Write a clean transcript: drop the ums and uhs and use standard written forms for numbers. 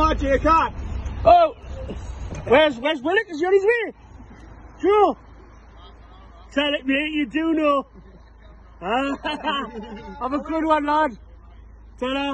much, you're caught. Oh, where's Willock? He's on his way. Joe, tell it, mate, you do know. Have a good one, lad. Ta-da.